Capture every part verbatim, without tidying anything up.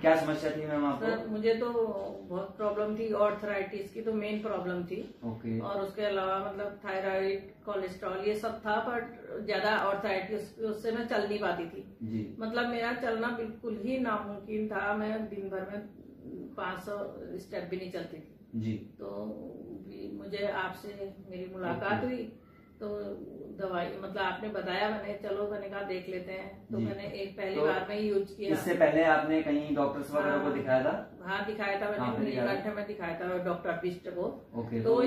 क्या समस्या थी मैम आपको? सर मुझे तो बहुत प्रॉब्लम थी, ऑर्थराइटिस की तो मेन प्रॉब्लम थी। ओके। और उसके अलावा मतलब थायराइड, कोलेस्ट्रॉल ये सब था, बट ज्यादा ऑर्थराइटिस उससे मैं चल नहीं पाती थी जी। मतलब मेरा चलना बिल्कुल ही नामुमकिन था, मैं दिन भर में पाँच सौ स्टेप भी नहीं चलती थी जी। तो मुझे आपसे मेरी मुलाकात हुई तो दवाई मतलब आपने बताया, मैंने चलो मैंने कहा देख लेते हैं, तो मैंने एक पहली तो बार में ही यूज किया। इससे पहले आपने कहीं डॉक्टर्स वगैरह को दिखाया था? हाँ दिखाया था, मैंने नीलकंठ में दिखाया था डॉक्टर बिष्ट को। ओके, तो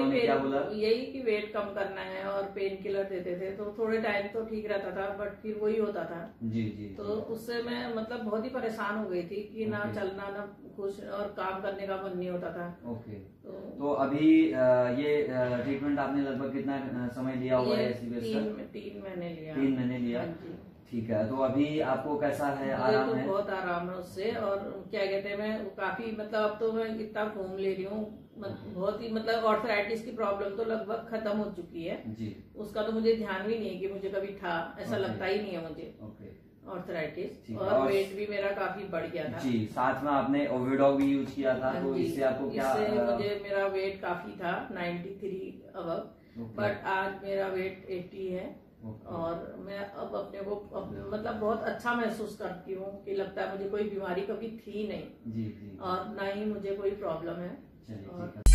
यही कि वेट कम करना है और पेन किलर देते थे, तो थोड़े टाइम तो ठीक रहता था बट फिर वही होता था जी जी। तो उससे मैं मतलब बहुत ही परेशान हो गई थी कि ना चलना ना कुछ और काम करने का मन नहीं होता था। ओके, तो अभी ये ट्रीटमेंट आपने लगभग कितना समय लिया हुआ है? तीन, तीन महीने लिया। तीन महीने लिया ठीक है। तो अभी आपको कैसा है? आराम तो है? बहुत आराम है उससे। और क्या कहते हैं मैं काफी मतलब अब तो मैं इतना घूम ले रही हूँ, बहुत ही मतलब ऑर्थराइटिस की प्रॉब्लम तो लगभग खत्म हो चुकी है जी। उसका तो मुझे ध्यान भी नहीं है कि मुझे कभी था, ऐसा लगता ही नहीं है मुझे ऑर्थराइटिस। और, और वेट भी मेरा काफी बढ़ गया था जी। साथ में आपने ओविडॉग भी यूज किया था, तो इससे आपको क्या? मुझे मेरा वेट काफी था नाइन्टी थ्री अब, बट आज मेरा वेट अस्सी है। और मैं अब अपने को अपने मतलब बहुत अच्छा महसूस करती हूँ कि लगता है मुझे कोई बीमारी कभी थी नहीं जी, जी। और ना ही मुझे कोई प्रॉब्लम है।